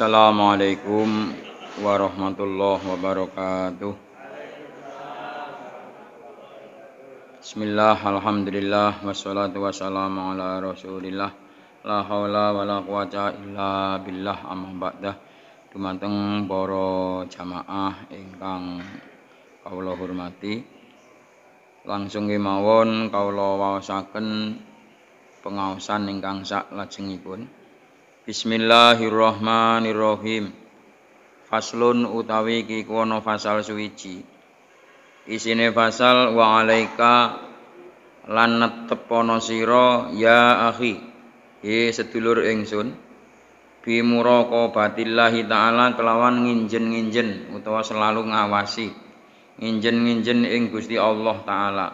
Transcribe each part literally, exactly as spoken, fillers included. Assalamualaikum warahmatullahi wabarakatuh. Bismillah, alhamdulillah, wassalatu wassalamu ala rasulillah. La haula wa la quwata illa billah amma ba'dah. Dumateng para jamaah ingkang kawula hormati, langsung kemawon kawula waosaken pengaosan ingkang sak lajengipun. Bismillahirrahmanirrahim. Faslun utawi kikono fasal suwiji. Isine fasal wa alaika lan netepono sira ya akhi. He sedulur ingsun. Bi muraqabatillahi taala kelawan nginjen-nginjen utawa selalu ngawasi. Nginjen-nginjen ing Gusti Allah taala.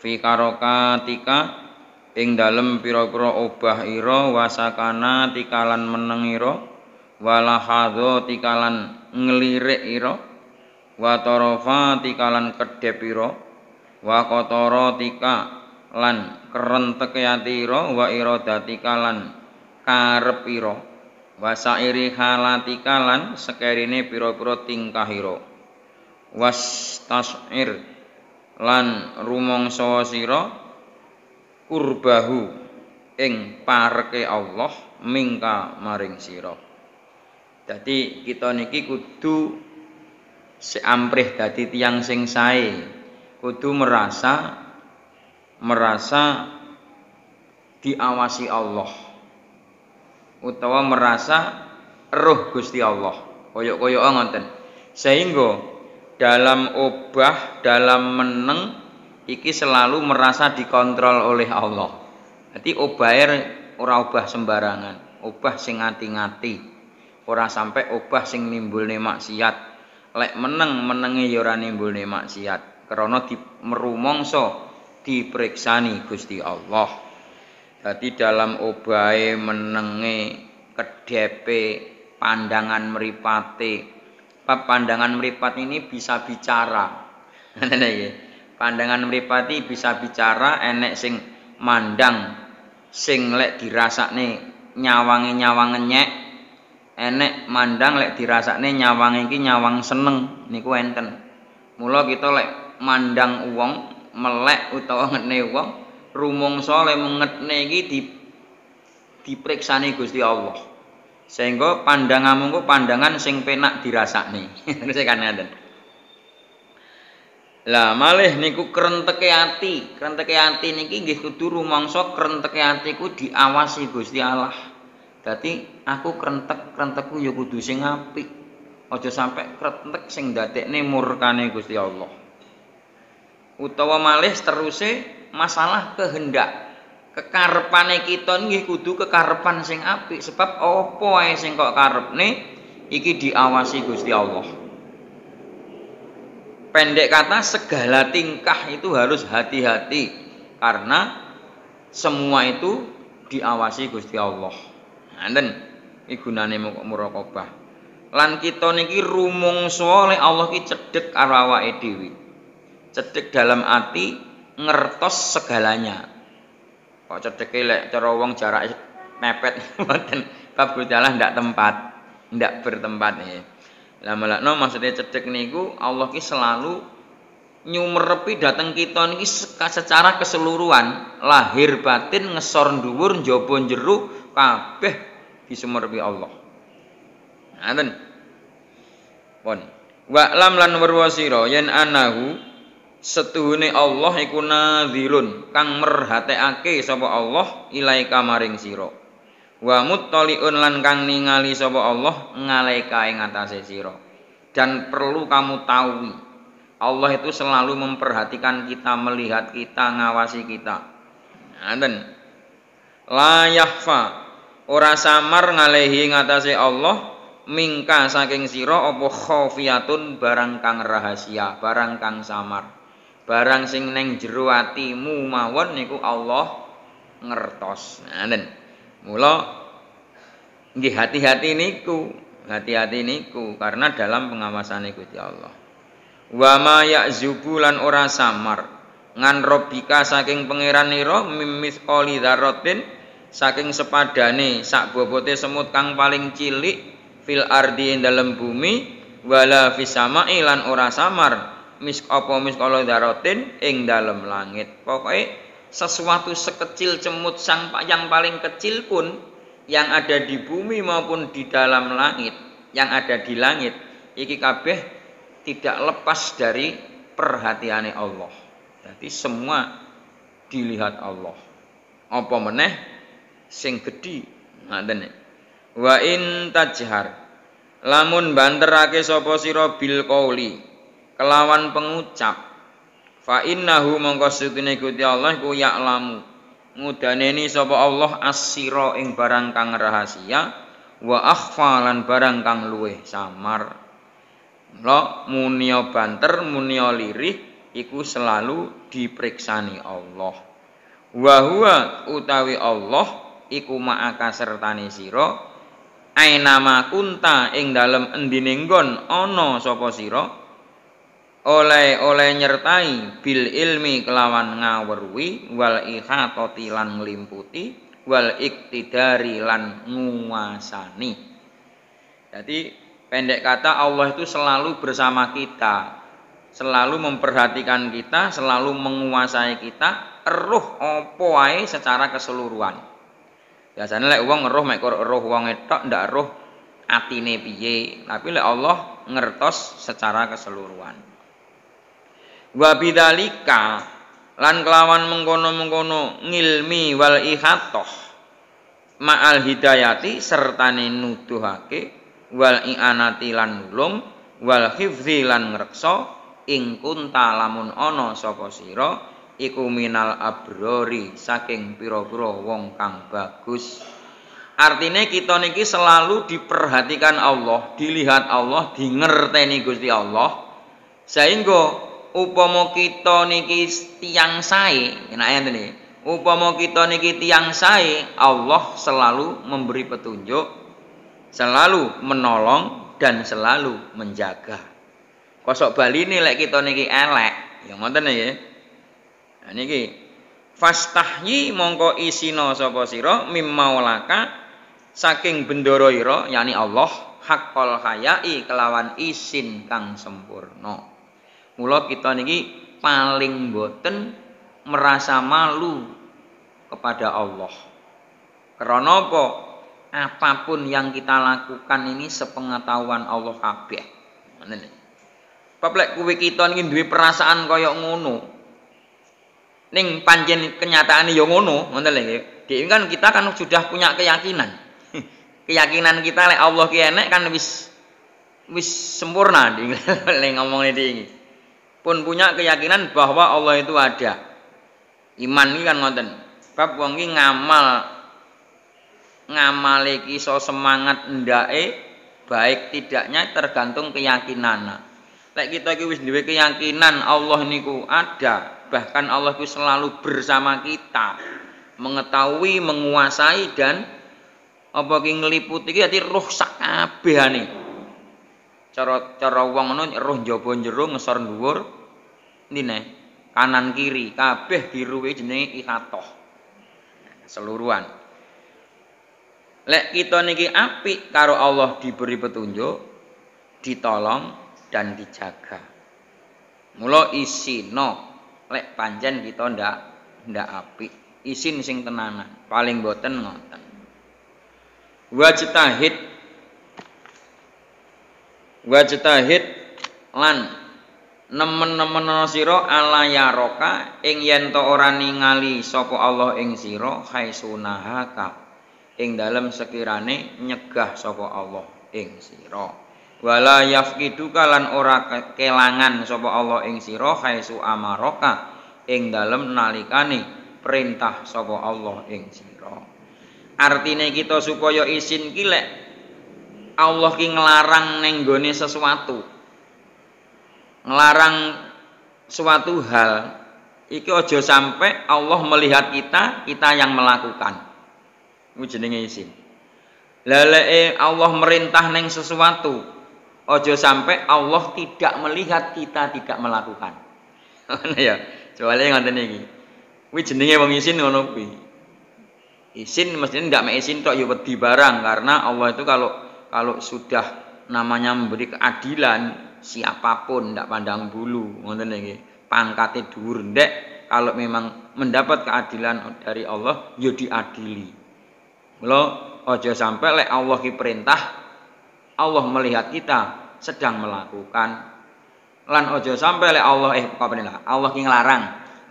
Fi karokatika ing dalem pira-pira obah ira, wasakana tikalan meneng ira, walahadza tikalan ngelirik ira, watarafa tikalan kedhep ira, wakotara tikalan kerentek ati ira, wa irada tikalan karep ira, wasairi halatikalan sekerine pira-pira tingkah ira, wastasir lan rumangsa sira kurbahu ing pareke Allah mingka maring sira. Dadi kita niki kudu seamprih dadi tiyang sing sae, kudu merasa merasa diawasi Allah utawa merasa roh Gusti Allah. Kaya-kaya ngoten. Sehingga dalam obah, dalam meneng iki selalu merasa dikontrol oleh Allah. Jadi obahe ora obah sembarangan, obah sing ngati-ngati, ora sampai obah sing nimbulne maksiat. Lek meneng menenge ya ora nimbulne maksiat, karena merumangsa dipriksani Gusti Allah. Jadi dalam obahe menenge, kedhepe, pandangan mripate. Pandangan mripat ini bisa bicara. Pandangan mripati bisa bicara, enek sing mandang sing lek dirasakne nyawange nyawang nyek, enek mandang lek dirasakne nyawang iki nyawang seneng, niku enten. Mula kita lek mandang wong melek utawa ngetne wong, rumangsa lek ngetne iki di dipriksani Gusti Allah. Sehingga pandanganmu ku pandangan sing penak dirasakne. Terus kan enten. Lah malih niku krenteke ati, krenteke ati niki nggih kudu rumangsa krenteke atiku diawasi Gusti Allah. Dadi aku krentek, krentekku ya kudu sing apik. Aja sampai krentek sing ndadekne murkane Gusti Allah. Utawa malih teruse masalah kehendak. Kekarepane kita nggih kudu kekarepan sing apik, sebab apa ae sing kok karepne iki diawasi Gusti Allah. Pendek kata, segala tingkah itu harus hati-hati karena semua itu diawasi Gusti Allah. Anten iki gunane muraqabah. Lan kita niki rumangsa oleh Allah ki cedhek karo awake dhewe. Cedhek dalam ati ngertos segalanya. Kok cedheke lek cara wong jarak mepet mboten bab Gusti Allah ndak tempat, ndak bertempat nggih. Lah malakno maksudnya cedhek niku Allah ki selalu nyumerepi dateng kita niki secara keseluruhan, lahir batin, ngesor dhuwur, njaba jero, kabeh disumerepi Allah. Ngaten. Pun. Wa lam lan warwasira yen anahu setuhune Allah iku nazilun kang merhatekake sapa Allah ilaika maring sira. Wa muttaliun lan kang ningali sapa Allah ngalaika ing atase sira. Dan perlu kamu tahu, Allah itu selalu memperhatikan kita, melihat kita, ngawasi kita. Ngaten. La yahfa ora samar ngalehi ing atase Allah mingka saking sira apa khafiyatun barang kang rahasia, barang kang samar. Barang sing ning jero atimu mawon niku Allah ngertos. Ngaten. Mula nggih hati-hati niku, hati-hati niku karena dalam pengawasan Gusti Allah. Wa ma ya'zubu lan ora samar ngan robika saking pangeran ira mimithqali dzarratin saking sepadane sak bobote semut kang paling cilik fil ardi dalam bumi wala fis sama'i lan ora samar mis apa miskala dzaratin ing dalam langit. Pokoknya sesuatu sekecil cemut sang yang paling kecil pun yang ada di bumi maupun di dalam langit, yang ada di langit iki kabeh tidak lepas dari perhatiane Allah. Jadi semua dilihat Allah. Apa meneh sing gedhi ngaten. Wa in tajhar lamun banterake sapa sira bil qauli kelawan pengucap fa innahu mongko setune Gusti Allah ku yaklamu ngudaneni sapa Allah as-sira ing barang kang rahasia wa akhfa lan barang kang luweh samar. Lho munia banter munia lirih iku selalu dipriksani Allah. Wa huwa utawi Allah iku ma'aka sertane sira ainama kunta ing dalem endine nggon ana sapa sira oleh oleh nyertai bil ilmi kelawan ngawerwi wal ikhatati lan nglimputi wal iktidari lan nguasani. Jadi pendek kata Allah itu selalu bersama kita, selalu memperhatikan kita, selalu menguasai kita eruh apa ae secara keseluruhan. Biasane lek wong ngeruh mek roh wong tok ndak roh atine piye, tapi lek Allah ngertos secara keseluruhan. Wa bidzalika lan kelawan mengkono-mengkono ngilmi wal ihatah ma'al hidayati sertane nuduhake wal i'anati lan nulung wal hifzi lan ngreksa ing kunta lamun ana sapa sira iku minal abrori saking pira-pira wong kang bagus. Artinya kita niki selalu diperhatikan Allah, dilihat Allah, dingerteni Gusti Allah. Sehingga upama kita niki tiyang sae, enake ngene. Upama kita niki tiyang sae, Allah selalu memberi petunjuk, selalu menolong dan selalu menjaga. Kosok baline lek kita niki elek, ya ngoten nggih. Niki fastahyi mongko isina sapa sira mimmaulaka saking bendoro ira yani Allah haqqal hayai kelawan isin kang sempurna. Mula kita niki paling boten merasa malu kepada Allah. Karena apa? Apapun yang kita lakukan ini sepengetahuan Allah kabeh. Ngene. Peplek kuwi kita niki duwe perasaan kaya ngono. Ning panjen kenyataane ya ngono, ngoten lho. Dhewe kan kita kan sudah punya keyakinan. Keyakinan kita lek Allah ki enek kan wis wis sempurna lek ngomongne iki. Pun punya keyakinan bahwa Allah itu ada. Iman iki kan ngoten. Bab wong ki ngamal ngamal iki iso semangat ndake baik tidaknya tergantung keyakinan. Lek kita iki wis duwe keyakinan Allah niku ada. Bahkan Allah itu selalu bersama kita, mengetahui, menguasai dan apa ki ngliputi iki dadi roh sak kabehane. Cara cara wong ngono roh njaba jero ngesor dhuwur ndine, kanan kiri kabeh diruwe jenenge ihatah. Keseluruhan. Lek kita niki apik karo Allah diberi petunjuk, ditolong dan dijaga. Mula isina lek panjen kita ndak ndak apik isin sing tenanan paling boten ngoten. Wajtahid wajtahid lan nemen-nemen sira ala yaroka ing yen to ora ningali sapa Allah ing sira khaisunahaka ing dalem sekirane nyegah sapa Allah ing sira. Wala yafqiduka lan ora kelangan sapa Allah ing sira khaisu amaraka ing dalem nalikane perintah sapa Allah ing sira. Artine kita supaya isin ki lek Allah ki nglarang nang gone sesuatu. Nglarang suatu hal iki aja sampai Allah melihat kita, kita yang melakukan. Iku jenenge isin. Lah lek Allah merintah nang sesuatu ojo sampai Allah tidak melihat kita tidak melakukan. Ngono ya. Soale ngoten iki. Kuwi jenenge wong isin ngono kuwi. Isin mestine ndak mek isin tok ya wedi barang karena Allah itu kalau kalau sudah namanya memberi keadilan, siapapun tidak pandang bulu, ngoten niki pangkate dhuwur ndek, kalau memang mendapat keadilan dari Allah ya diadili. Mula aja sampai lek Allah ki perintah, Allah melihat kita sedang melakukan. Lan aja sampai lek Allah eh kapanila Allah ki ngelarang,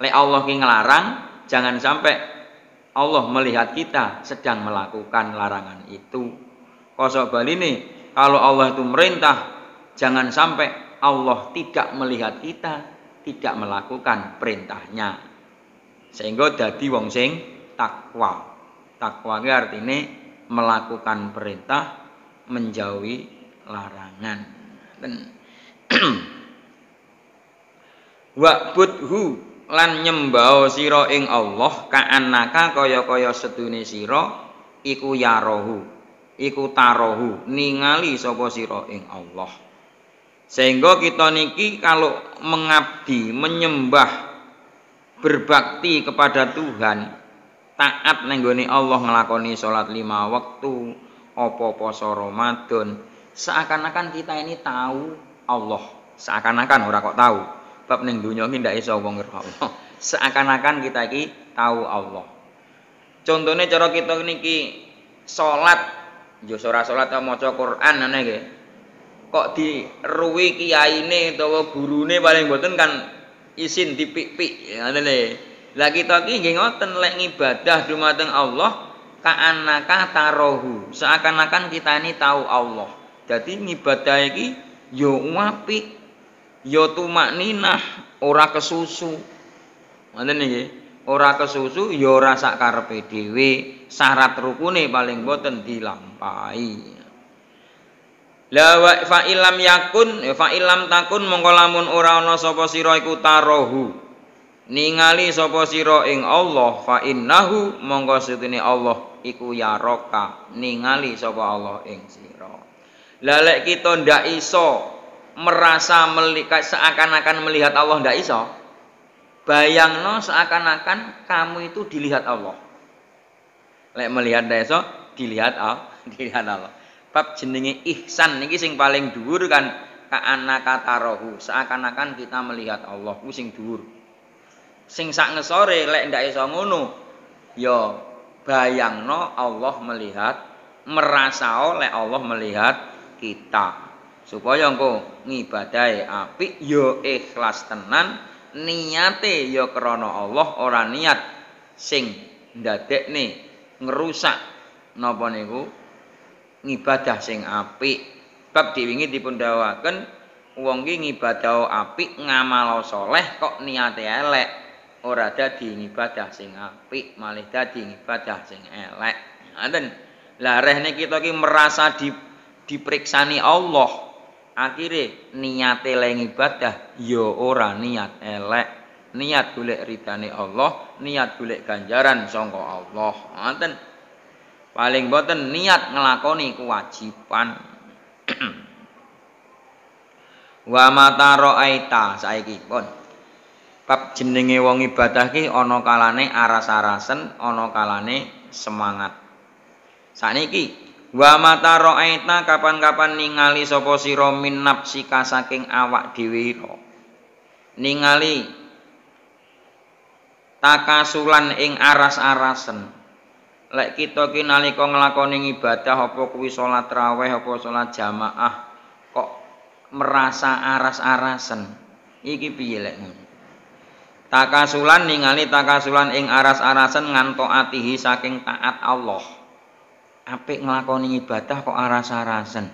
lek Allah ki ngelarang, jangan sampai Allah melihat kita sedang melakukan larangan itu. Kosok bali nih, kalau Allah itu merintah, jangan sampai Allah tidak melihat kita tidak melakukan perintahnya, sehingga dadi wong sing takwa. Takwa iki artine melakukan perintah, menjauhi larangan. Wa'budhu lan nyembao sira ing Allah ka'annaka kaya-kaya sedune sira iku yarohu, iku tarohu, ningali sapa sira ing Allah. Sehingga kita niki kalau mengabdi, menyembah, berbakti kepada Tuhan, taat nenggone Allah, ngelakoni sholat lima waktu, opo poso Ramadan, seakan-akan kita ini tahu Allah, seakan-akan ora kok tahu, bab ning donya iki ndak iso wong ngerti Allah, seakan-akan kita iki tahu Allah. Contohnya cara kita niki sholat, yo ora sholat kok maca Quran ngene iki. Kok diruwi kiyaine utawa gurune paling mboten kan isin dipik-pik ngene. Lah kita iki nggih ngoten, lek ngibadah dumateng Allah ka'annaka tarohu, seakan-akan kita ini tahu Allah. Jadi ngibadah iki yo apik, yo tumakninah, ora kesusu. Ngoten iki, ora kesusu yo ora sak karepe dhewe, syarat rukune paling mboten dilampahi. La wa fa ilam yakun fa ilam takun mongko lamun ora ana sapa sira iku tarohu ningali sapa sira ing Allah fa innahu mongko setune Allah iku yaroka ningali sapa Allah ing sira. Lah lek kita ndak iso merasa melihat, seakan-akan melihat Allah ndak iso, bayangno seakan-akan kamu itu dilihat Allah. Lek melihat ndak iso, dilihat Allah, dilihat Allah. Bab jenenge ihsan niki sing paling dhuwur kan ka'annaka tarohu, seakan-akan kita melihat Allah ku sing dhuwur. Sing sak ngesore lek ndak iso ngono ya bayangno Allah melihat, merasa oleh Allah melihat kita, supaya engko ngibadahe apik ya ikhlas tenan, niate ya krana Allah, ora niat sing ndadekne ngerusak napa niku ngibadah sing apik. Bab diwingi dipun dawaken wong ki ngibadah apik, ngamalo soleh kok niate elek, ora dadi ngibadah sing apik, malih dadi ngibadah sing elek. Ngaten. Lah rehne kita ki merasa di, dipriksani Allah, akhire niate lek ngibadah ya ora niat elek, niat golek ridane Allah, niat golek ganjaran saka Allah. Ngaten. Paling boten niat ngelakoni kewajiban. Wa mata ro'aita saiki pun. Bab jenenge wong ibadah ki ana kalane aras-arasen, ana kalane semangat. Saniki wa mata ro'aita kapan-kapan ningali sapa sira min nafsika saking awak dhewe. Ningali takasulan ing aras-arasen. Lek kita ki nalika nglakoni ibadah apa kuwi salat tarawih apa salat jamaah kok merasa aras-arasen. Iki piye lek ngono? Takasulan ningali takasulan ing aras-arasen ngantoatihi saking taat Allah. Apik nglakoni ibadah kok aras-arasen.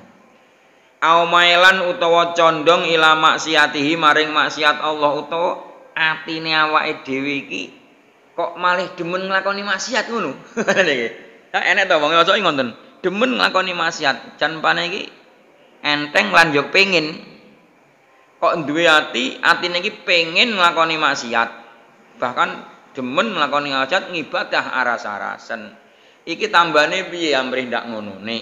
Aumailan utawa condong ila maksiatihi maring maksiat Allah, utawa atine awake dhewe iki kok malih demen nglakoni maksiat ngono. Lah enek to wong iso ngonten, demen nglakoni maksiat, jan pane iki enteng lan yo pengin. Kok duwe ati, atine iki pengin nglakoni maksiat. Bahkan demen nglakoni maksiat, ngibadah aras-arasen. Iki tambane piye amrih ndak ngonone.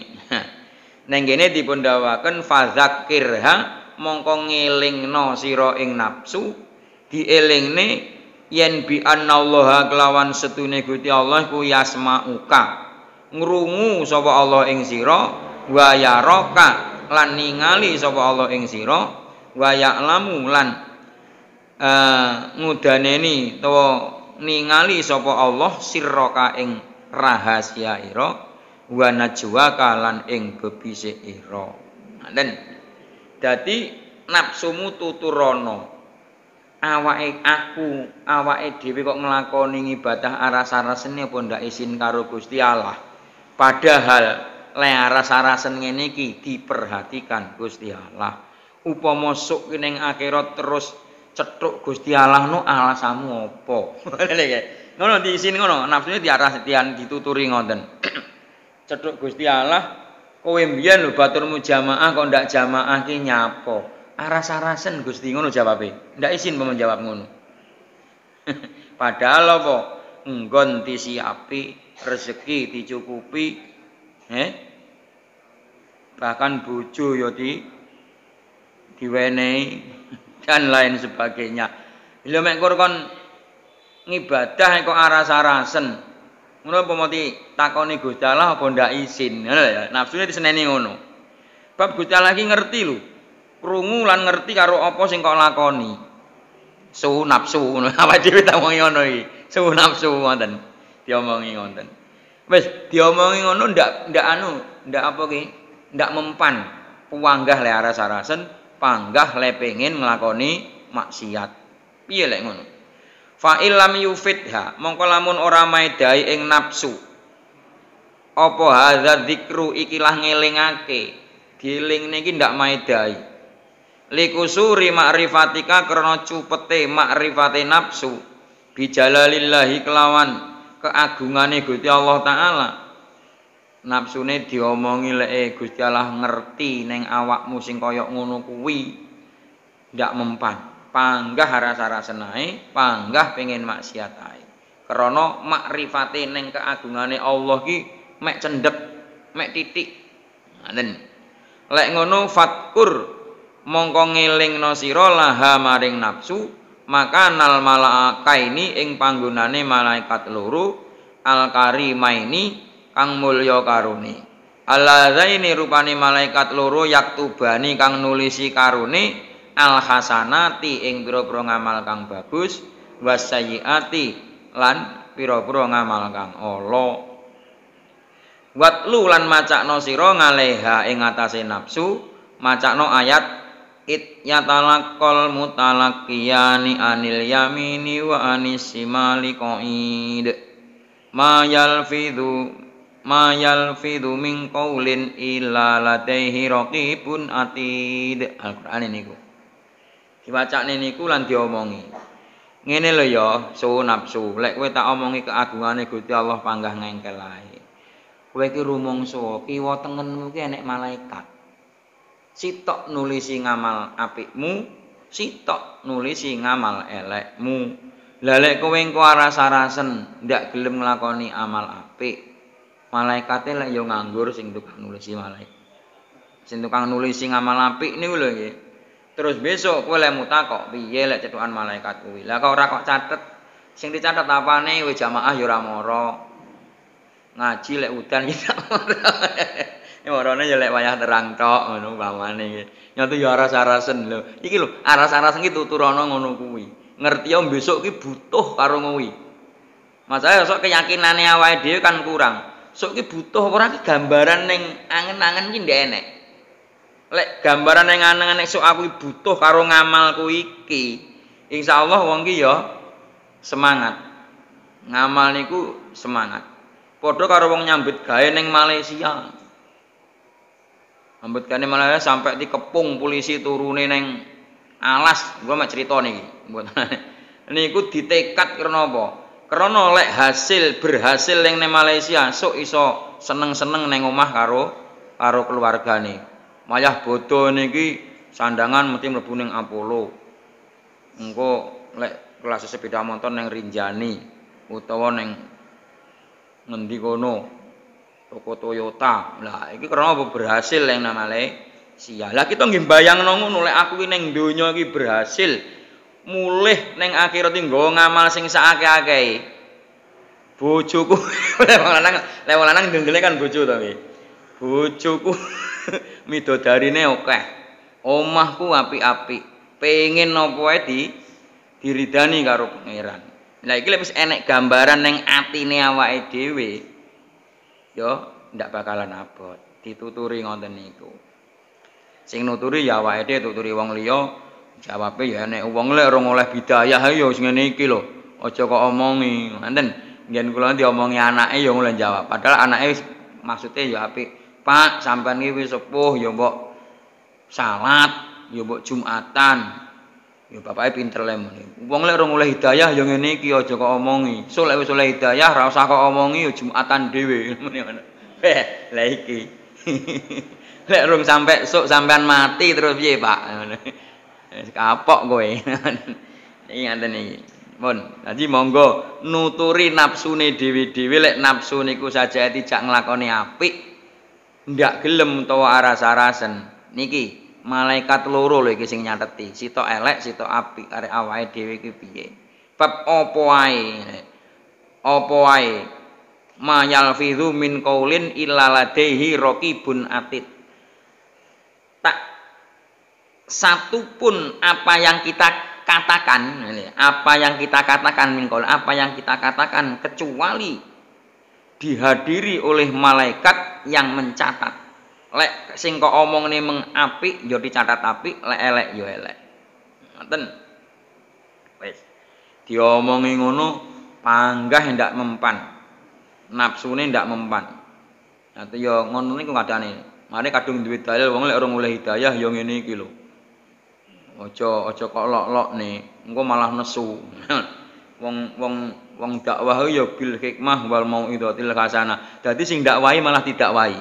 Nang kene dipun dawaken fadzakirha mongko ngelingno sira ing nafsu, dielingne yen bi annallaha kelawan setune Gusti Allah ku yasmauka, ngrungu sapa Allah ing sira wa yaraka lan ningali sapa Allah ing sira, wa ya'lamu lan eh ngudaneni utawa ningali sapa Allah sirraka ing rahasia ira, wa najwaka lan ing bebisik ira. Dan dadi nafsumu tuturana. Awake aku, awake dhewe kok nglakoni ibadah aras-arasene apa ndak isin karo Gusti Allah. Padahal le aras-arasen ngene iki diperhatikan Gusti Allah. Upama sok ning akhirat terus cetuk Gusti Allah nu alasamu apa? Ngono diisin ngono, nafsune diarah setian dituturi ngoten. Cetuk Gusti Allah, kowe mbiyen lho baturmu jamaah kok ndak jamaah ki nyapo? Aras-arasen Gusti ngono jawabe. Ndak isin paman jawab ngono. Padahal apa? Nggon disiapi, rezeki dicukupi, eh? Bahkan bojo ya di diwenehi dan lain sebagainya. Lha mek kon ngibadah kok aras-arasen. Ngono apa mati takoni Gusti Allah apa ndak isin. Ya, nafsune diseneni ngono. Bab Gusti Allah iki ngerti lho. Krungu lan ngerti karo apa sing kok lakoni. Suhu nafsu ngono. Awake dhewe tak omongi ngono iki. Suhu nafsu wonten. Diomongi wonten. Wis diomongi ngono ndak ndak anu, ndak apa ki? Ndak mempan. Puanggah le aras-arasen, panggah le pengin nglakoni maksiat. Piye lek ngono? Fa illam yufidha, mongko lamun ora maedhahi ing nafsu. Apa hadza dzikru ikilah ngelingake. Dielingne iki ndak maedhahi. Likusuri ma'rifatika karena cupete ma'rifate nafsu bijalalillahi kelawan keagungane Gusti Allah taala. Nafsune diomongi lek Gusti Allah ngerti ning awakmu sing kaya ngono kuwi ndak mempan. Panggah aras-arasen ae, panggah pengin maksiat ae. Karena ma'rifate ning keagungane Allah ki mek cendhek, mek titik. Ngaten. Lek ngono fatkur mongko ngelingno sira laha maring nafsu maka nal malaikaini ing panggonane malaikat loro alkarimaini kang mulya karone alazaini rupane malaikat loro yaktubani kang nulisi karone alhasanati ing pira-pira ngamal kang bagus wasayiati lan pira-pira ngamal kang ala watlu lan macakno sira ngaleha ing atase nafsu macakno ayat it yatalakol mutalakiyani anil yamini wa anis simali qaid ma yalfidhu ma yalfidhu min qaulin illa ladaihi raqibun atid. Al-Qur'an niku dibacane niku lan diomongi ngene lho ya su nafsu lek kowe tak omongi keagungane Gusti Allah panggah ngengkel ae kowe iki rumangsa kiwa tengenmu ki enek malaikat sitok nulisi ngamal apikmu, sitok nulisi ngamal elekmu. Lalek kowe engko aras-arasen ndak gelem nglakoni amal apik. Malaikate lek yo nganggur sing tukang nulisi malaikat. Sing tukang nulisi ngamal apik niku lho nggih. Terus besok kowe lek mutakok piye lek cethukan malaikat kuwi. Lah kok ora kok catet. Sing dicatet apane kowe jamaah yo ora moro. Ngaji lek udan kita moro. Warane ya lek wayah terang tok ngono pamane iki. Nyoto ya aras-arasen lho. Iki lho aras-arasen iki tuturana ngono kuwi. Ngerti yo besok iki butuh karo kuwi. Masalah sok keyakinane awake dhewe kan kurang. Sok iki butuh ora iki gambaran ning angen-angen iki ndek enek. Lek gambaran ning angen-angen sok aku butuh karo ngamalku iki. Insyaallah wong iki ya semangat. Ngamal niku semangat. Padha karo wong nyambut gawe ning Malaysia. Ambedkane malah sampai dikepung polisi turune neng alas, gua mak cerita niki. Niku ditekat karena apa? Karena lek hasil berhasil yang neng Malaysia, so iso seneng-seneng neng omah karo karo keluargane. Malah bodoh niki sandangan mesti mlebu neng Apollo. Engko lek kelas sepeda motor neng Rinjani, utawa neng ngendi kono. Toko Toyota, lah ini karena apa berhasil yang namanya sia. Lah kita nggih bayangno ngono lek aku ning donya iki berhasil, mulih ning akhirat iki nggo ngamal sing saake-akehe. Bojoku lek wong lanang, lek wong lanang ndenggele kan bojo to nggih. bojoku midodarine akeh, omahku apik-apik, pengen nopo ae di diridani karo pangeran. Lah iki lek wis enek gambaran ning atine awake dhewe ya ndak bakalan abot. Dituturi ngoten niku. Sing nuturi ya awake dhewe, tuturi wong liya jawabe ya enek wong lek ora oleh bidayah ya wis ngene iki lho. Aja kok omongi, ngoten. Ngen kula diomongi anake ya oleh jawab. Padahal anake wis maksudnya ya apik. Pak, sampean iki wis sepuh ya mbok salat, ya mbok Jumatan. Ya bapake pinter le muni. Wong lek ora oleh hidayah ya ngene iki aja kok omongi. So lek wis oleh hidayah ora usah kok omongi ya Jumatan dhewe muni ngono. Heh, lha iki. Lek rung sampe esuk sampean mati terus piye, Pak? Ngono. Wis kapok kowe. Iki ngaten iki. Mun, dadi monggo nuturi nafsune dhewe-dhewe lek nafsu niku saja tidak nglakoni apik, ndak gelem utawa aras-arasen. Niki malaikat loro lho iki sing nyateti, sitok elek sitok apik arek awake dhewe iki piye. Bab apa wae apa wae mayalfizu min qaulin illa ladaihi raqibun atid. Tak satu pun apa yang kita katakan, apa yang kita katakan min qaul, apa yang kita katakan kecuali dihadiri oleh malaikat yang mencatat. Lek sing kok omongne mengapik ya dicatat apik, lek elek ya elek. Ngoten. Wis. Diomongi ngono panggah ndak mempan. Nafsune ndak mempan. Ate ya ngono niku kadane. Mare kadung duwe dalil wong lek ora oleh hidayah ya ngene iki lho. Aja aja kok lok-lokne, engko malah nesu. Wong wong wong dakwah ya bil hikmah wal mauidhatil hasanah. Dadi sing dakwahi malah didakwahi.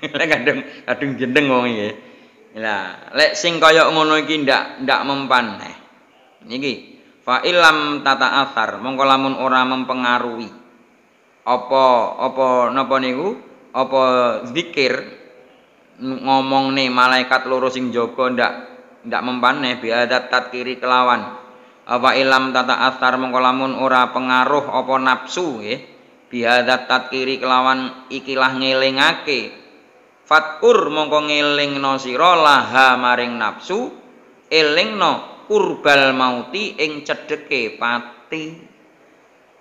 Lek kadung kadung gendeng wong iki. Lah, lek sing kaya ngono iki ndak ndak mempan neh. Niki fa illam tata asar, mongko lamun ora mempengaruhi. Apa apa napa niku? Apa zikir ngomongne malaikat loro sing jaga ndak ndak mempan neh biadat tatkiri kelawan. Fa illam tata asar, mongko lamun ora pengaruh apa nafsu nggih. Biadat tatkiri kelawan ikilah ngelingake. Fatkur mongko ngelingno sira laha maring nafsu, elingno kurbal mauti ing cedheke pati.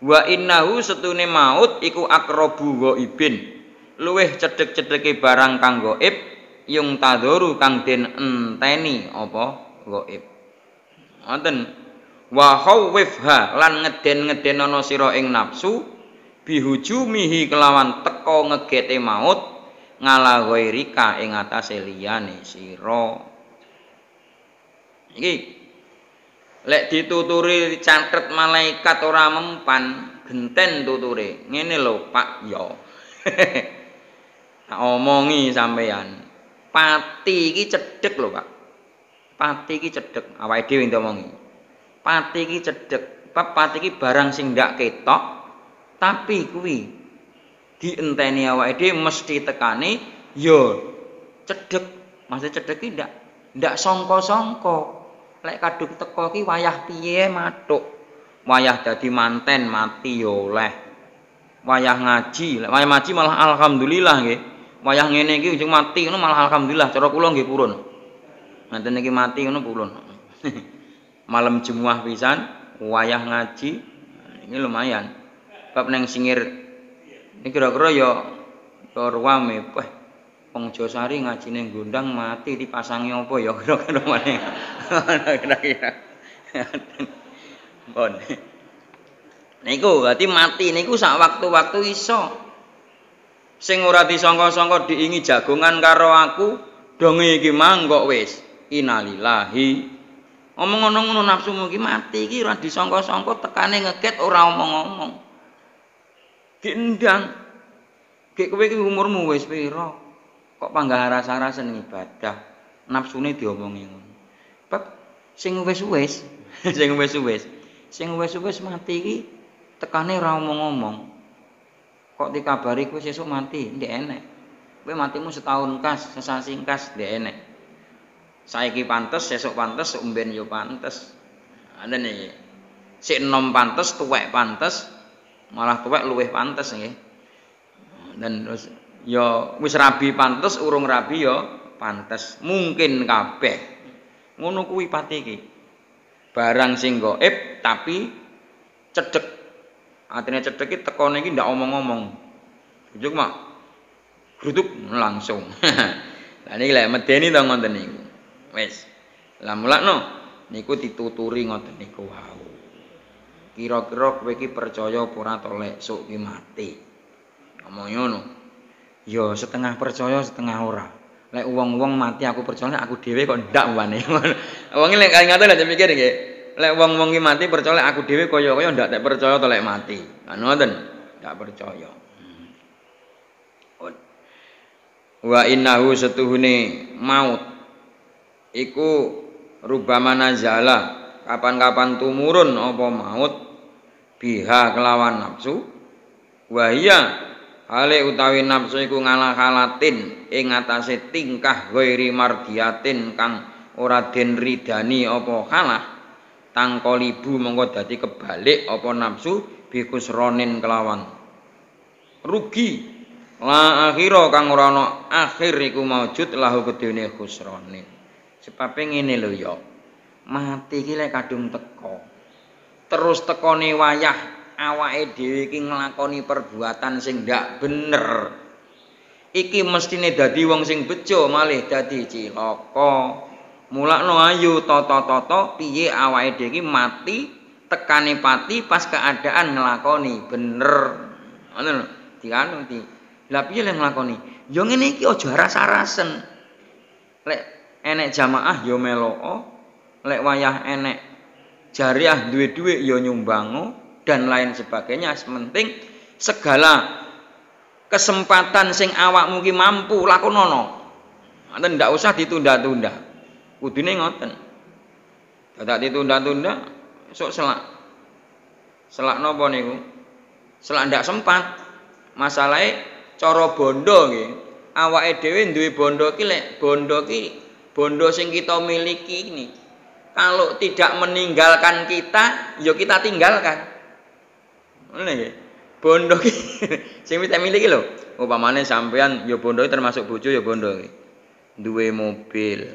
Wa innahu setune maut iku akrabu ghaibin, luweh cedhek-cedheke barang kang gaib, yung tadhuru kang den enteni apa gaib. Ngoten. Wa khawifha lan ngeden-ngedenana sira ing nafsu, bihujumihi kelawan teko ngegete maut. Ngala ghairika ing atase liyane sira. Iki lek dituturi catet malaikat ora mempan, genten tuture. Ngene lho, Pak ya. Tak omongi sampean. Pati iki cedhek lho, Pak. Pati iki cedhek, awake dhewe ndomongi. Pati iki cedhek, pati iki barang sing ndak ketok, tapi kuwi dienteni awake dhewe mesti tekane ya cedhek, maksud cedhek iki ndak ndak sangka-sangka lek kadung teko iki wayah piye mathuk, wayah dadi manten mati ya oleh, wayah ngaji lek wayah ngaji malah alhamdulillah nggih, wayah ngene iki ujung mati ngono malah alhamdulillah, cara kula nggih purun ngenten iki mati ngono purun malam Jumat pisan wayah ngaji ini lumayan bab nang singir. Ini kira-kira ya ruame weh wong Josari ngajine gondang mati dipasangi apa ya kira-kira meneh. Kira-kira. Bon. Niku berarti mati niku sak waktu-waktu iso. Sing ora disangka-sangka diingi jagongan karo aku, donge iki mang kok wis innalillahi. Omong ngono-ngono nafsumu iki mati iki ora disangka-sangka tekane ngeget ora omong-omong. Diendang, kek kowe iki umurmu wis pira? Kok panggah aras-arasen ibadah, nafsune diomongi ngono. Bab sing wis-wis, sing wis-wis, sing wis-wis mati iki tekane ora omong-omong. Kok dikabari kowe sesuk mati, ndek enek. Kowe matimu setahun kas, sesasi kas ndek enek. Saiki pantes, sesuk pantes, sok mben yo pantes. Ngoten iki. Sik enom pantes, tuwek pantes. Malah tuwek luwih pantes nggih. Dan terus ya wis rabi pantes, urung rabi ya pantes, mungkin kabeh ngono kuwi pati iki. Barang sing gaib tapi cedhek. Artinya cedhek iki tekone iki ndak omong-omong. Juk mak. Grutuk langsung. Lah niki lek medeni to ngoten niku. Wis. Lah mulakno niku dituturi ngoten niku wau. Kira-kira kowe iki percaya apa ora to lek sok ki mati. Omong ngono. Ya setengah percaya setengah ora. Lek wong-wong mati aku percaya, aku dhewe kok ndak uwane. Wong iki lek ngaten aja mikir nggih. Lek wong-wong iki mati percaya aku dhewe kaya-kaya ndak tak percaya to lek mati. Lah ngoten, ndak percaya. Wa innahu setuhune maut iku rubama nazala, kapan-kapan tumurun apa maut biha kelawan nafsu wa hiya hale utawi nafsu iku ngalah halatin ing atase tingkah ghairi mardiatin kang ora den ridani apa kalah tangkolibu mongko dadi kebalik apa nafsu bikusronin kelawan rugi la akhira kang ora ana akhir iku maujud lahu kedene khusronin. Sebab ngene lho ya mati iki lek kadung teko terus tekone wayah awake dhewe iki nglakoni perbuatan sing ndak bener. Iki mestine dadi wong sing bejo malih dadi cilaka. Mulakno ayo tata-tata piye awake dhewe iki mati tekane pati pas keadaan nglakoni bener. Ngono lho, dianu di. Lah piye lek nglakoni? Ya ngene iki aja rasa-rasen. Lek enek jamaah ya meloko, lek wayah enek jariah duwe-duwe ya nyumbango. Dan lain sebagainya, sementing segala kesempatan sing awakmu ki mampu lakonono. Ngoten ndak usah ditunda-tunda. Kudune ngoten. Dadak ditunda-tunda esuk selak. Selak napa niku? Selak ndak sempat. Masalahe cara bondo nggih. Awake dhewe duwe bondo ki lek bondo ki bondo sing kita miliki ini. Kalau tidak meninggalkan kita, ya kita tinggalkan. Ini bondo ki sing kita miliki lho. Upamane sampean ya bondo termasuk bojo ya bondo ki. Duwe mobil,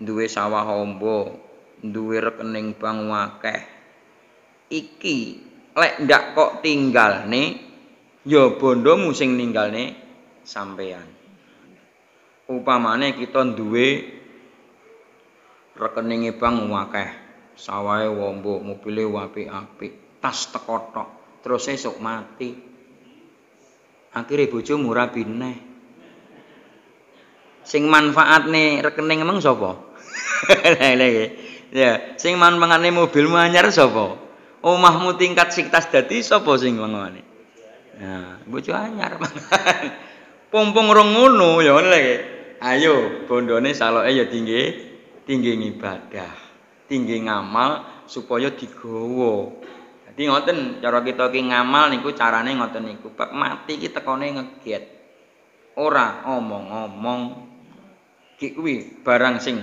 duwe sawah amba, duwe rekening bank akeh. Iki lek ndak kok tinggalne ya bondomu sing ninggalne sampean. Upamane kita duwe rekeninge bank akeh, sawahe amba, mobile apik-apik, tas tekotok. Terus esok mati. Akhirnya bojo murah bineh. Sing manfaatne rekening emang sapa? Ya, sing manfaatne mobilmu anyar sapa? Omahmu tingkat siktas dadi sapa sing mangane? Nah, bojo anyar. Pompong rong ngono ya ngene iki. Ayo, bondone saloke ya tinggi, tinggi ibadah, tinggi ngamal supaya digowo. Di ngoten cara kita ki ngamal niku carane ngoten niku. Bab mati ki tekone ngeget. Ora omong-omong. Ki kuwi barang sing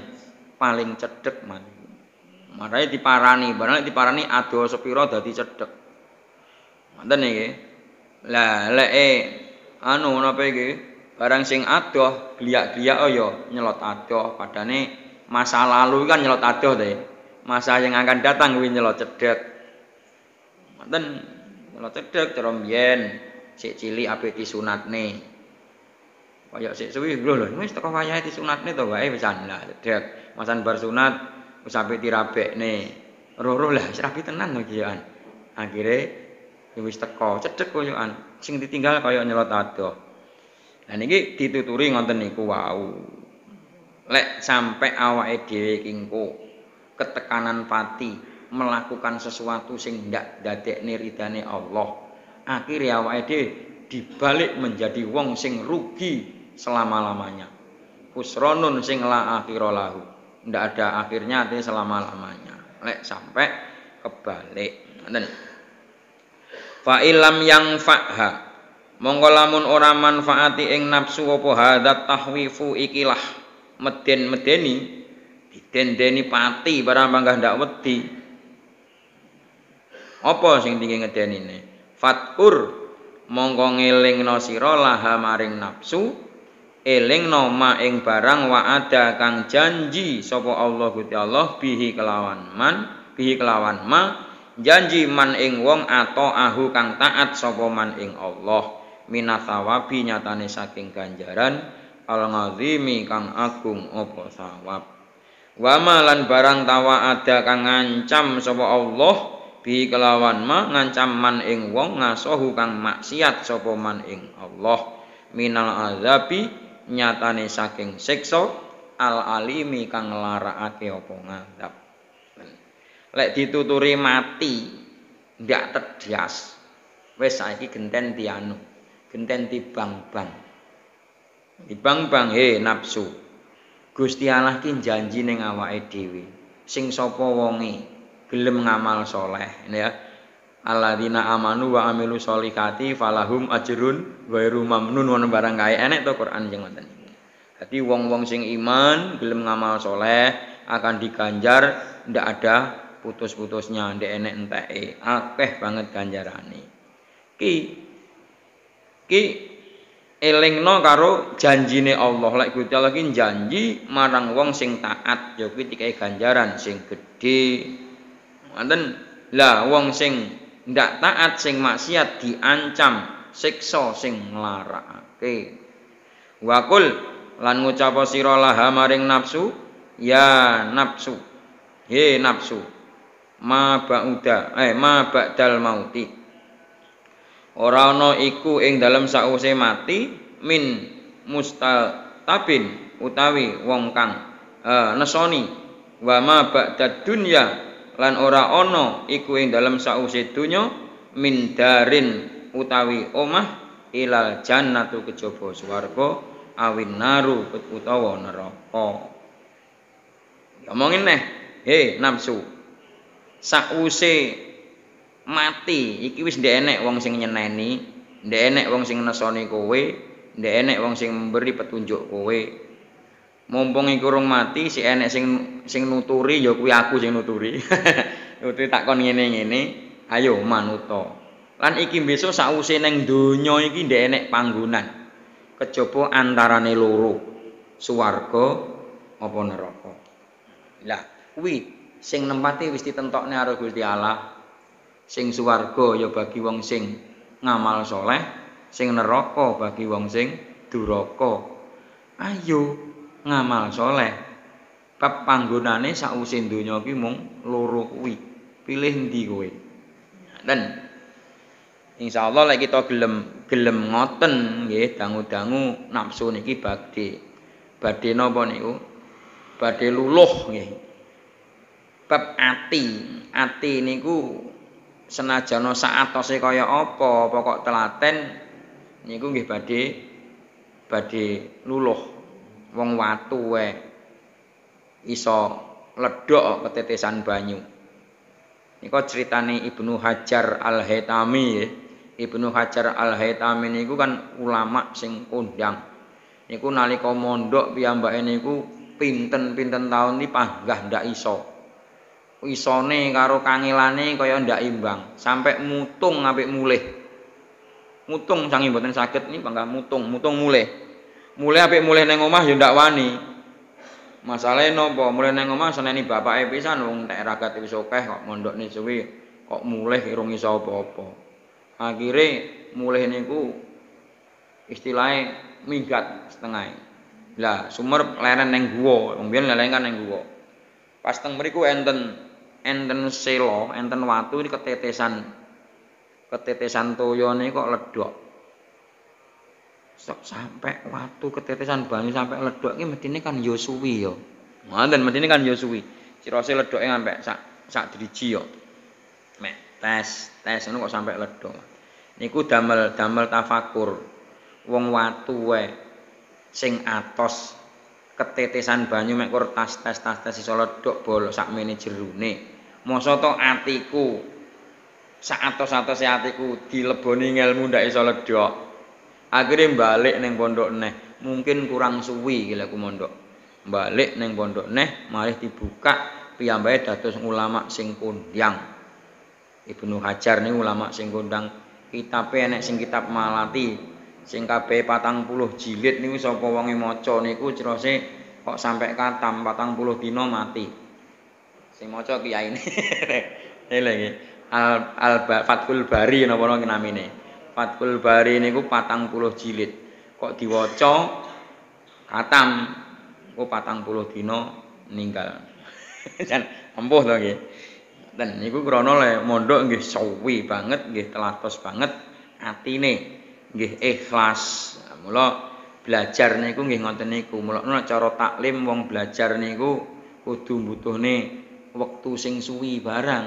paling cedhek mati. Marahe diparani, barang lek diparani ado sepira dadi cedhek. Ngoten niki. Lah leke anu napa iki? Barang sing adoh gliak-gliak ya nyelot adoh, padane masa lalu kan nyelot adoh ta. Masa yang akan datang kuwi nyelot cedhek. Dan kalau cedek cara mbiyen sik cilik ape disunatne kaya sik suwi lho lho wis teko wayahe disunatne to wae pisan lah cedek masan bar sunat wis ape dirabekne roh-roh lah wis rabi tenan to kian akhire wis teko cedek koyokan sing ditinggal kaya nyelot adoh. Lah niki dituturi ngonten niku wau lek sampe awake dhewe iki ketekanan pati melakukan sesuatu sing ndak dadekne ridane Allah. Akhire awake dhewe dibalik menjadi wong sing rugi selama-lamanya. Khusronun sing la akhira lahu. Ndak ada akhirnya artinya selama-lamanya. Lek sampai kebalik. Ngoten. Fa ilam yang fa'ha. Monggo lamun ora manfaati ing nafsu apa hadat tahwifu ikilah meden-medeni didendeni pati barang panggah ndak wedi. Apa sing tinggi ngedenine? Fatur mongko ngelingno sira laha maring nafsu, elingno ma ing barang wa'ada kang janji sapa Allah Gusti Allah bihi kelawan man, bihi kelawan ma janji man ing wong ato ahu kang taat sapa man ing Allah minatsawabi nyatane saking ganjaran al-ngazimi kang agung apa sawab. Wa malan barang tawa'ada kang ngancam sapa Allah bi kelawan ma ngancam man ing wong ngasohu kang maksiat sapa man ing Allah minal azabi nyatane saking siksa al alimi kang nglarakake apa ngazab. Lek dituturi mati ndak tedhias wis saiki genten dianu genten dibang-bang dibang-bang he nafsu Gusti Allah ki janji ning awake dhewe sing sapa wonge gelem ngamal soleh ya alladzina amanu wa amilu solihati falahum ajrun ghairu mamnun wonten barang kae enek to Quran sing ngoten iki. Dadi wong-wong sing iman gelem ngamal soleh akan diganjar ndak ada putus-putusnya ndak enek enteke akeh banget ganjarane. Ki ki elingno karo janjine Allah lek Gusti Allah ki janji marang wong sing taat ya kuwi dikei ganjaran sing gedhe. Anten lah wong sing ndak taat sing maksiat diancam siksa sing nglarakake. Waqul lan ngucap sira laha maring nafsu ya nafsu he nafsu ma ba'uda eh ma ba'dal mauti ora ana iku ing dalem sakwise mati min mustatabin utawi wong kang eh, nesoni wa ma ba'dad dunya lan ora ono iku ing dalem sause donya mindarin utawi omah ilal jannatu kejaba swarga awin naru utawa neraka. Ngomongin neh he nafsu sause mati iki wis ndek enek wong sing nyeneni, ndek enek wong sing nesoni kowe, ndek enek wong sing memberi petunjuk kowe. Mumpung iki urung mati si enek sing sing nuturi ya kuwi aku sing nuturi. Nuturi takon ngene-ngene, ayo manuta. Lan iki besok sakwise ning donya iki ndek enek panggonan. Kejaba antarane loro, swarga apa neraka. Lah kuwi sing nempate wis ditentokne karo Gusti Allah. Sing swarga ya bagi wong sing ngamal saleh, sing neraka bagi wong sing duraka. Ayo ngamal soleh bab panggonane sakwise donya iki mung loro kuwi pilih ndi kowe ten insyaallah lek kita gelem gelem ngoten nggih dangu-dangu nafsu niki badhe badhe napa niku badhe luluh nggih bab ati ati niku senajan sak atose kaya apa pokok telaten niku nggih badhe badhe luluh wong watu wae iso ledok ketetesan banyu. Niku critane Ibnu Hajar Al-Haytami ya. Ibnu Hajar Al-Haytami niku kan ulama sing kondang. Niku nalika mondok piyambake niku pinten-pinten taun iki panggah ndak iso. Isone karo kangilane kaya ndak imbang, sampai mutung apik mulih. Mutung sange mboten saged niki panggah mutung, mutung mulih. Mulai apik mulai nang omah yo ndak wani. Masalahe napa? Mulai nang omah seneni bapake pisan wong nek ragat wis akeh kok mondokne suwi kok mulih irung iso apa-apa. Akhire mulih niku istilahe minggat setengah. Lah sumer leren nang guwa, wong biyen leren kan nang guwa. Pas teng mriku enten enten selo, enten watu iki ketetesan ketetesan toyone kok ledok. Sampai watu ketetesan banyu sampai ledok iki medine kan ya suwi ya. Ngoten medine kan ya suwi. Cirose ledoke sampai sak sak driji ya. Mek tes, tes ngono kok sampai ledok. Niku damel-damel tafakur. Wong watu wae sing atos ketetesan banyu mek kur tas tes tas tes iso ledok bolok sakmene jerone. Mosok to atiku sak atos-atose atiku dileboni ilmu ndak iso ledok. Akhirnya balik neng pondok neh, mungkin kurang suwi gila aku mondok. Balik neng pondok neh, malah dibuka piyambake dados ulama sing kondang. Ibnu Hajar nih ulama sing kondang kitabe enek sing kitab Malati sing kabeh patang puluh jilid niku sapa wonge maca niku cerose kok sampai katam patang puluh dina mati. Sing maca kiyaine. Lha iki Al, al Fathul Bari napa namine. Fathul Bari niku patang puluh jilid kok diwaca katam kok patang puluh dina ninggal. Jan ampuh to nggih. Dan niku krana le mondok nggih suwi banget, nggih telatos banget atine, nggih ikhlas. Mula belajar niku nggih ngoten niku. Mula cara taklim wong belajar niku kudu butuhne wektu sing suwi barang.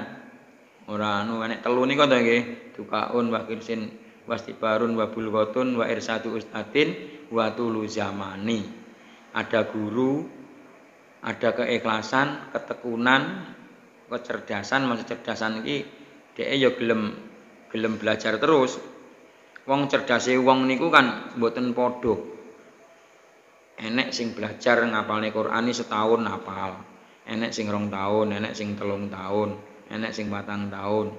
Ora anu enek telu niku to nggih. Dukaun wa kirsin wastibarun wa bulghatun wa irsadu ustadin wa tulu zamani. Ada guru, ada keikhlasan, ketekunan, kecerdasan, maksud kecerdasan iki dhek ya gelem gelem belajar terus. Wong cerdase wong niku kan mboten padha. Enek sing belajar ngapalne Qur'an setahun hafal. Enek sing rong tahun, enek sing telung tahun, enek sing patang tahun.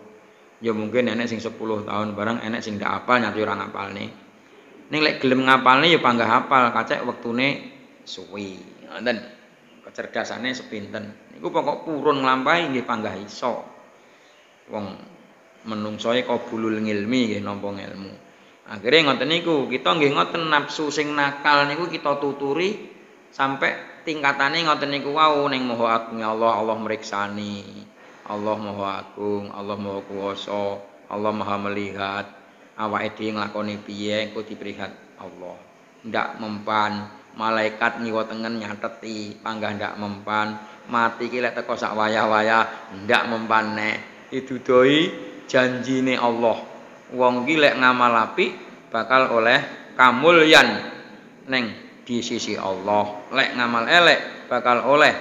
Ya mungkin enek sing sepuluh tahun barang enek sing ndak hafal nyati ora ngapalne. Ning lek gelem ngapalne ya panggah hafal, kacek wektune suwi. Ngoten. Cerdasane sepinten niku pokok purun nglampahi nggih panggah iso wong menungsoe kabulul ngilmi nggih nampa ilmu akhire ngoten niku kita nggih ngoten nafsu sing nakal niku kita tuturi sampai tingkatane ngoten niku wau ning maha agung Allah Allah mriksani Allah maha agung Allah maha kuwasa Allah maha melihat awake dhewe nglakoni piye engko diprihat Allah ndak mempan malaikat nyiwa tengen nyateti panggah ndak mempan mati ki lek teko sak wayah-wayah ndak mempan nek didudoi janjine Allah wong ki lek ngamal apik bakal oleh kamulyan ning di sisi Allah lek ngamal elek bakal oleh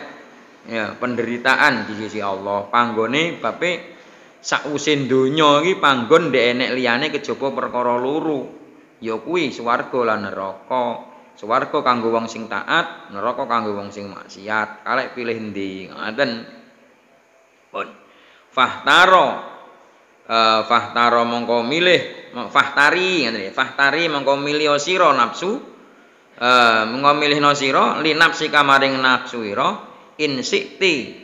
ya penderitaan di sisi Allah panggone bape sakwise donya iki panggon ndek enek liyane kejaba perkara loro ya kuwi swarga lan neraka swarga kanggo wong sing taat, neraka kanggo wong sing maksiat. Kalek pilih ndi? Ngoten. Pun. Fahtaro. Eh fahtaro mongko milih, fahtari ngoten. Fahtari mongko milih sira nafsu. Eh mongko milihno sira linafsi kamaring nafsu ira insikti.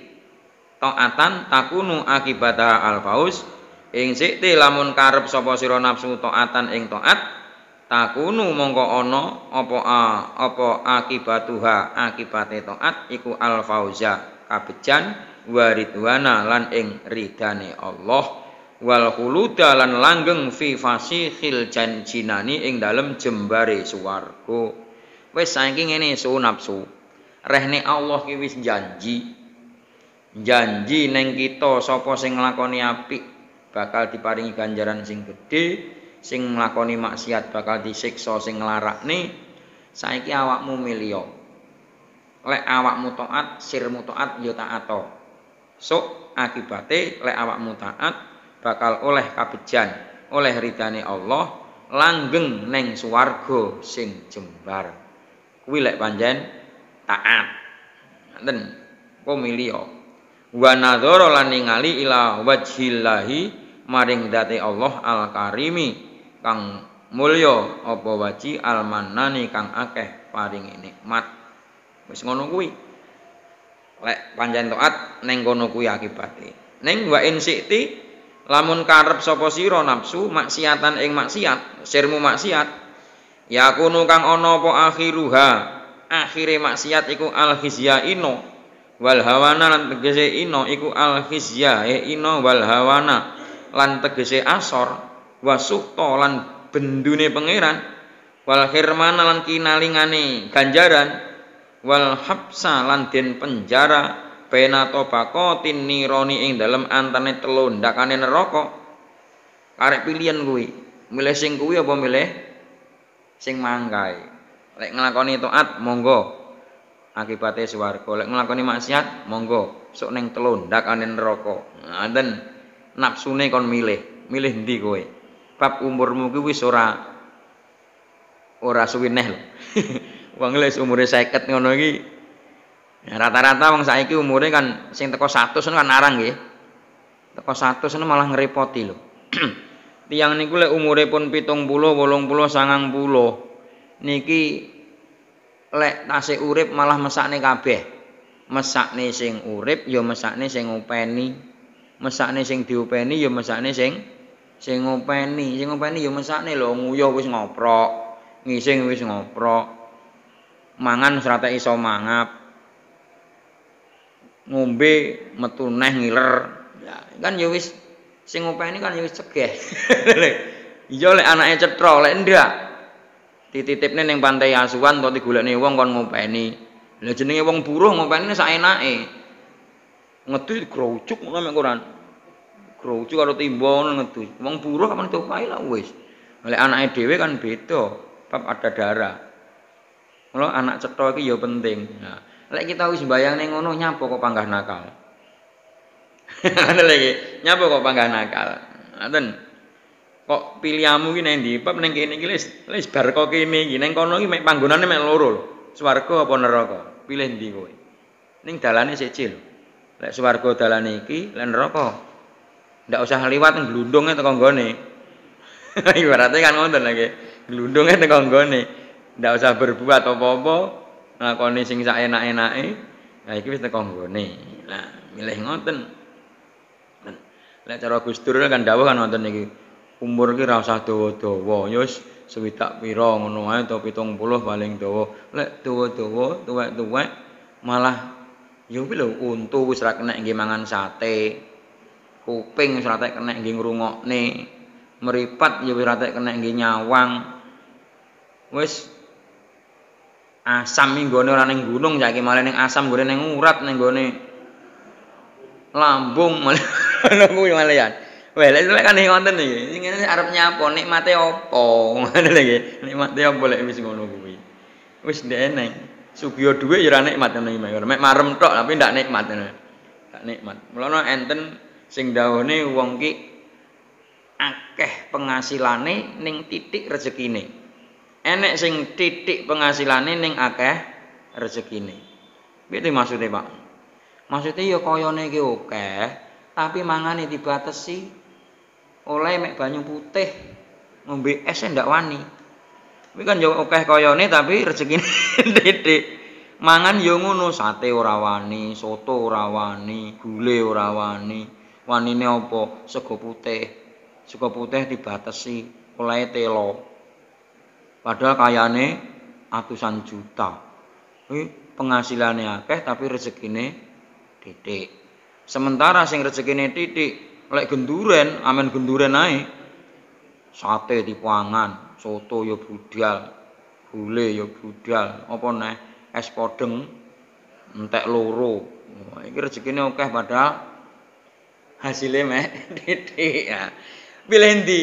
Taatan takunu akibata alfaus. Insikti lamun karep sapa sira nafsu taatan ing taat. Takunu mongko ono apa a, apa akibatuha akibate taat iku al fauza kabejan waridwana lan ing ridane Allah wal khuluda lan langgeng fi fasihil janjinani ing dalem jembare swarga wis saiki ngene su nafsu rehne Allah ki wis janji janji ning kita sapa sing nglakoni apik bakal diparingi ganjaran sing gedhe sing nglakoni maksiat bakal disiksa sing nglarakne saiki awakmu milih lek awakmu taat sirmu taat ya taato sok akibate lek awakmu taat bakal oleh kabejan oleh ridane Allah langgeng neng swarga sing jembar kuwi lek panjen taat ngoten kowe milih wa nadzara lan ningali ila wajhillahi maring dhate Allah al-karimi kang mulya apa waji almanani kang akeh paringi nikmat wis ngono kuwi lek pancen taat ning kono kuwi akibate ning wa insikti lamun karep sapa sira nafsu maksiatan ing maksiat sirmu maksiat ya kuno kang ana apa akhiruha akhire maksiat iku al khizyaino wal hawana lan tegese ino iku al khizyaino wal hawana lan tegese asor wasukta lan bendune pangeran wal khirmana lan kinalingane ganjaran wal habsa lan den penjara penato bakotin nironi ing dalem antane telondakane neraka karek pilihan kuwi milih sing kuwi apa milih sing mangkae lek nglakoni taat monggo akibate swarga lek nglakoni maksiat monggo sok ning telondakane neraka ngoten nafsune kon milih milih ndi kowe bab umurmu kuwi wis ora ora suwi neh lho. Wong les umure seket ngono iki. Rata-rata wong saiki umure kan sing teko seratus kan arang nggih. Teko seratus malah ngrepoti lho. tiang niku lek umure pun pitung puluh, bolong puluh, sangang puluh niki lek tasih urip malah mesakne kabeh. Mesakne sing urip ya mesakne sing ngopeni, mesakne sing diopeni ya mesakne sing sing ngopeni, sing ngopeni ya mesakne lho, nguyuh wis ngoprok, ngising wis ngoprok, mangan serata iso mangap, ngombe metu neh ngiler. Ya, kan ya wis sing ngopeni kan ya wis cegah. Iya lek anake cetro, lek ndak dititipne ning pantai asuhan utawa digolekne wong kon ngopeni. Lha jenenge wong buruh ngopeni sak enake. Ngedhi groujuk ngono mek koran. Groujuk karo timba ngono ngedhi. Wong buruh kapan diopahi lak wis. Lek anake dhewe kan beda, bab ada darah. Mula anak cetho iki ya penting. Nah, lek kita wis mbayangne ngono nyapa kok panggah nakal. Ada lagi, nyapa kok panggah nakal. Ngoten. Kok pilihamu ki nang ndi? Pep ning kene iki wis wis bar kok kene iki. Nang kono iki mek panggonane mek loro lho. Swarga apa neraka? Pilih ndi kowe? Ning dalane siji lho. Lek swarga dalane iki, lek neraka ndak usah liwat glundunge teko nggone. Ibarate kan ngoten lagi. Glundunge teko nggone. Ndak usah berbuat apa-apa, lakoni sing sak enak-enake. Lah iki wis teko nggone. Lah milih ngoten. Lek cara Gus Dur kan dawuh kan wonten niki. Umur ki ra usah dawa-dawa, ya wis swidak pira ngono ae ta pitung puluh paling dawa. Lek dawa-dawa, tuwek-tuwek malah ya kuwi lho untu wis ra kenek nggih mangan sate. Kuping wis ra kenek nggih ngrungokne. Meripat ya wis ra kenek nggih nyawang. Wis asam iki nggone ora ning gunung saiki malah ning asam nggone ning urat ning nggone lambung malah. Nunggu yang malian, weh, lek kan nih konten nih, ini Arab nyapo, nikmati opo, ada lagi, nikmati opo lek wis ngono kuwi, wis deneng, sugio duwe ya ora nikmat nang iki, mek marem tok tapi ndak nikmat, ndak nikmat. Mulane enten sing dawuhne wong ki akeh pengasilane ning titik rezekine, enek sing titik pengasilane ning akeh rezekine. Piye maksudnya Pak? Maksudnya ya koyone ki akeh. Tapi mangane dibatasi oleh mek banyu putih, ngombe es ndak wani. Kuwi kan yo akeh koyone tapi rezekine titik. Mangan yo ngono, sate ora wani, soto ora wani, gule ora wani. Wanine apa? Sego putih. Sego putih dibatasi oleh telo. Padahal kayane atusan juta. Kuwi penghasilannya akeh tapi rezekine titik. Sementara sing rezekine titik, lek genduren, amen genduren ae. Sate dipangan, soto ya budal, gule ya budal, apa neh es podeng entek loro. Wah, iki rezekine akeh padahal hasile meh titik. Ya. Pilih ndi?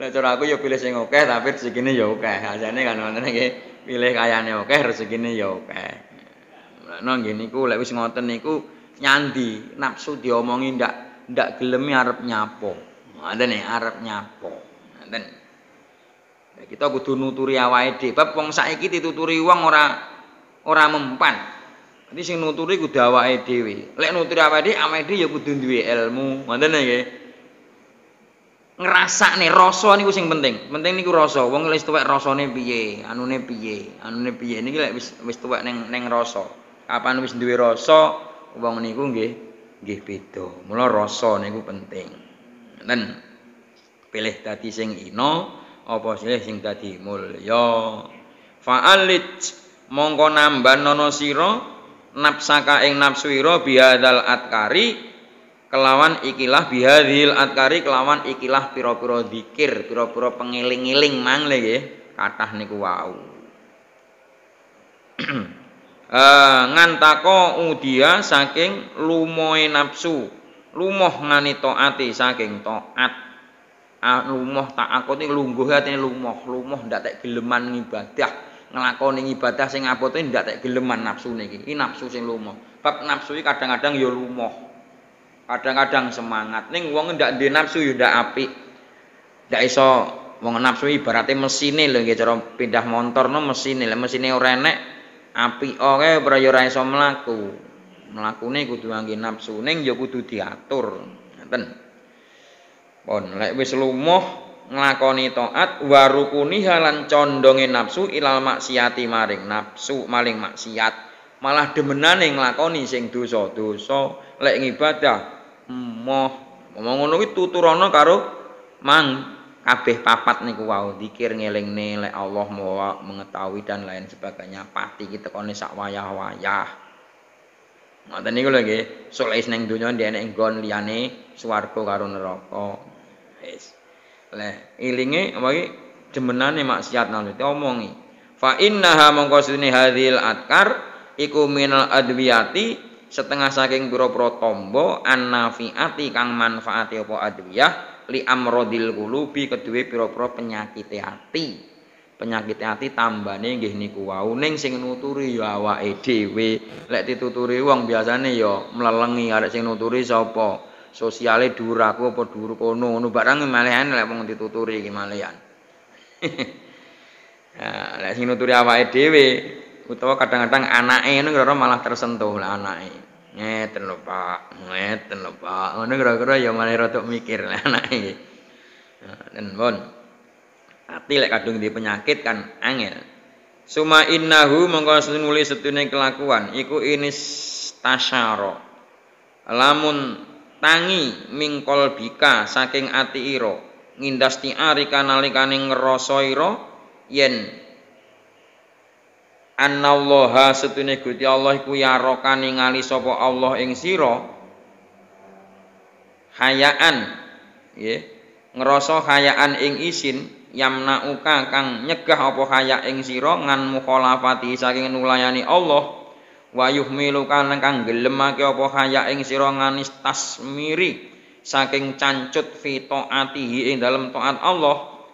Lek cara aku ya pilih sing akeh tapi rezekine ya akeh. Ajane kan ngoten iki, pilih kayane akeh, rezekine ya akeh. Lekno nggih niku lek wis ngoten niku nyandi nafsu diomongi ndak ndak gelemi arep nyapo. Ngoten nih arep nyapo. Ngoten. Kita kudu nuturi awake dhewe. Bab wong saiki dituturi wong ora ora mempan. Dadi sing nuturi kudu awake dhewe. Lek nuturi awake dhewe, awake dhewe ya kudu duwe ilmu. Ngoten nggih. Ngrasakne rasa niku sing penting. Penting niku rasa. Wong wis tuwek rasane piye, anune piye, anune piye. Niki lek wis wis tuwek ning ning rasa. Kapan wis duwe rasa wong niku nggih nggih beda. Mula rasa niku penting. Ngoten. Pilih dadi sing ina apa silih sing dadi mulya. Fa'alit mongko namban nono sira nafsaka ing nafsu ira bihadzal atkari kelawan ikilah bihadzil atkari kelawan ikilah pira-pira zikir, pira-pira pengeling-eling mang le nggih. Kathah niku wau. Uh, ngantako udia saking lumohe nafsu, lumoh ngani taati saking taat, ah, lumoh taakut ini lungguh hati lumoh, lumoh ndak tak geleman ibadah, ngelakoni ibadah sing abote ndak tak geleman nafsu niki, ini nafsu sing lumoh, bab nafsu ini kadang-kadang yo lumoh, kadang-kadang semangat, ning wong ndak duwe nafsu yo ndak apik, ndak iso wong nafsu ibarate mesine lho nggih cara pindah montor no mesine, mesine ora enek api oke beraya ora iso mlaku. Mlakune kudu ngangge nafsu ning ya kudu diatur. Ngoten. Pon lek wis lumuh nglakoni taat wa rukuni halan condonge nafsu ilal maksiati maring nafsu maling maksiat, malah demenane nglakoni sing dosa-dosa, lek ngibadah emoh ngomong ngono kuwi tuturana karo mang kabeh papat niku wau zikir ngelingne lek Allah Maha mengetahui dan lain sebagainya pati iki tekone sak wayah-wayah. Ngoten niku lho nggih, sulih ning donya ndene nggon liyane swarga karo neraka. Wis. Leh ilinge apa iki demenane maksiat nang diomongi. Fa innaha mongko sune hadhil adkar iku minal adwiyati setengah saking pira-pira tamba annafiati kang manfaate apa adwiyah li amrodil qulubi keduwe pira-pira penyakit ati. Penyakit hati tambane nggih niku wau ning sing nuturi ya awake dhewe, lek dituturi wong biasane ya mlelengi arek sing nuturi sapa sosiale duraku apa dur kono ngono barang malehan lek wong dituturi iki malehan nah lek sing nuturi awake dhewe utawa kadang-kadang anake ngono kira malah tersentuh lek anake ngeten lho Pak ngeten lho Pak ngono kira-kira ya malah rada mikir lek anake ten bon ati lek kadung di penyakit kan angel. Suma innahu mongko sunuli setune kelakuan iku inistasyara. Lamun tangi mingkol bika saking ati ira, ngindasti arika nalikane ngrasa ira yen annallaha setune Gusti Allah iku yarokane ningali sapa Allah ing sira hayaan nggih ngrasa hayaan ing isin yamnauka kang nyegah apa hayak ing sira ngan mukhalafati saking nulayani Allah wa yuhmiluka kang gelemake apa hayak ing sira ngan tasmiri saking cancut fi taatihi ing dalem taat Allah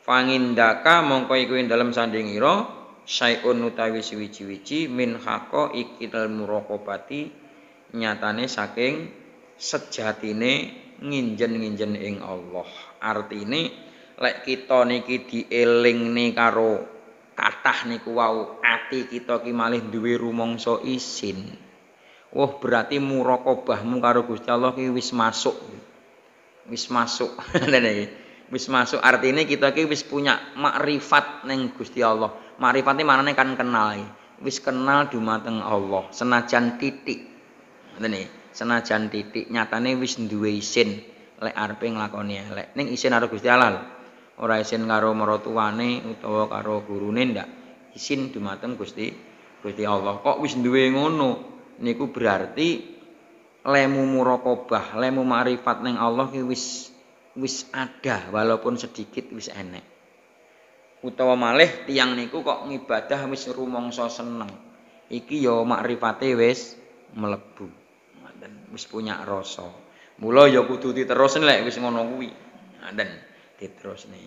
fangindaka mongko iku ing dalem sandingira syai'un utawi suwi-wiji min haqa ikil muraqabati nyatane saking sejatine nginjen-nginjen ing Allah artine lek kita niki dielingne karo kathah niku wau ati kita ki malih duwe rumangsa isin. Wah, berarti muraqabahmu karo Gusti Allah ki wis masuk. Wis masuk. Wis masuk artine kita ki wis punya makrifat ning Gusti Allah. Makrifate manane kan kenal. Wis kenal dumateng Allah senajan titik. Ngene, senajan titik nyatane wis duwe isin lek arepe nglakoni elek ning isin karo Gusti Allah. Ora isin karo maratuwane utawa karo gurune ndak isin dumateng Gusti Gusti Allah kok wis duwe ngono niku berarti lemu muraqabah lemu ma'rifat ning Allah ki wis wis ada walaupun sedikit wis enek utawa malih tiyang niku kok ngibadah wis rumangsa seneng iki ya ma'rifate wis mlebu ngoten wis punya rasa mula ya kudu diterusen lek wis ngono kuwi ngoten terus nih,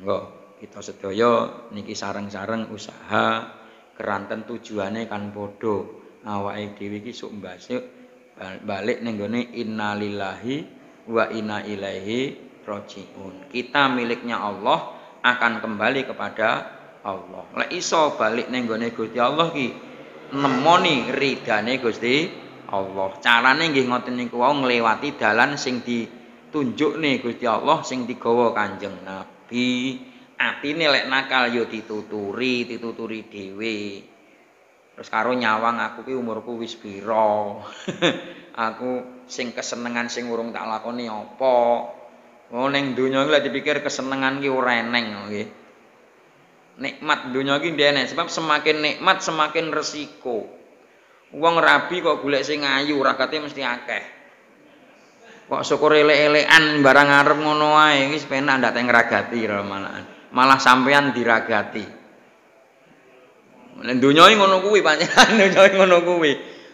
enggak kita sedoyo niki sareng-sareng usaha keranten tujuannya kan podo awake dhewe iki sok mbasuk balik ning gone innalillahi wa inna ilaihi rajiun. Kita miliknya Allah akan kembali kepada Allah. Lek iso balik ning gone Gusti Allah ki nemoni ridane Gusti Allah. Carane nggih ngoten niku wau ngliwati dalan sing di tunjuk nih Gusti Allah sing digawa Kanjeng Nabi atine lek nakal yo dituturi dituturi dhewe terus karo nyawang aku ki umurku wis pira aku sing kesenengan sing urung tak lakoni apa oh ning donya iki lek dipikir kesenengan ki ora eneng nggih nikmat donya ki ndene sebab semakin nikmat semakin resiko wong rabi kok golek sing ayu rakate mesti akeh kok syukur elek-elekan barang arep ngono ae wis penak ndak teng ragati malahan malah sampean diragati nek donya ngono kuwi pancen donya ngono kuwi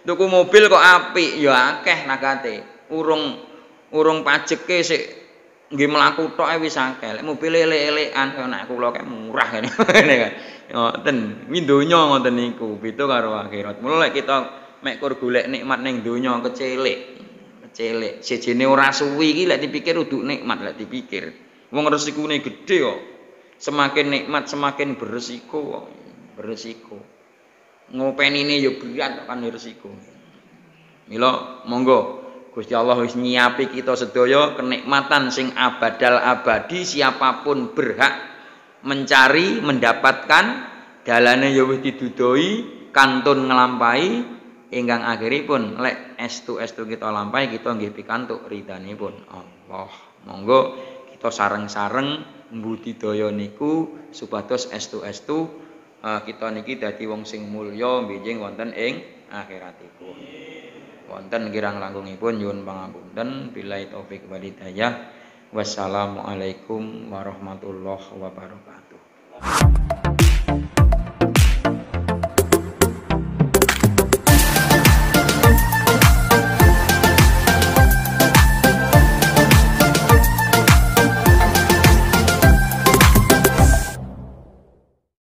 tuku mobil kok apik ya akeh nakate urung urung pajeke sik nggih mlaku tok wis akeh lek mobil elek-elekan kok nek kula kek murah ngene kan ngoten iki donya ngoten niku beda karo akhirat mula lek kita mek kur golek nikmat ning donya kecelik cilik sejene ora suwi iki lek dipikir uduk nikmat lek dipikir wong resikune gedhe kok semakin nikmat semakin beresiko beresiko ngopenine ya berat kan resiko mila monggo Gusti Allah wis nyiapi kita sedaya kenikmatan sing abadal abadi, siapapun berhak mencari, mendapatkan, dalane ya wis didudoi, kantun ngelampahi, ingkang akhiripun lek estu estu kita lampahi, kita nggih pikantuk ridanipun Allah. Monggo kita sareng-sareng mbudidaya niku supados estu-estu kita niki dadi wong sing mulya benjing wonten ing akhiratipun. Wonten kirang langkungipun nyuwun pangapunten, billahi taufik wal hidayah. Wassalamualaikum warahmatullahi wabarakatuh.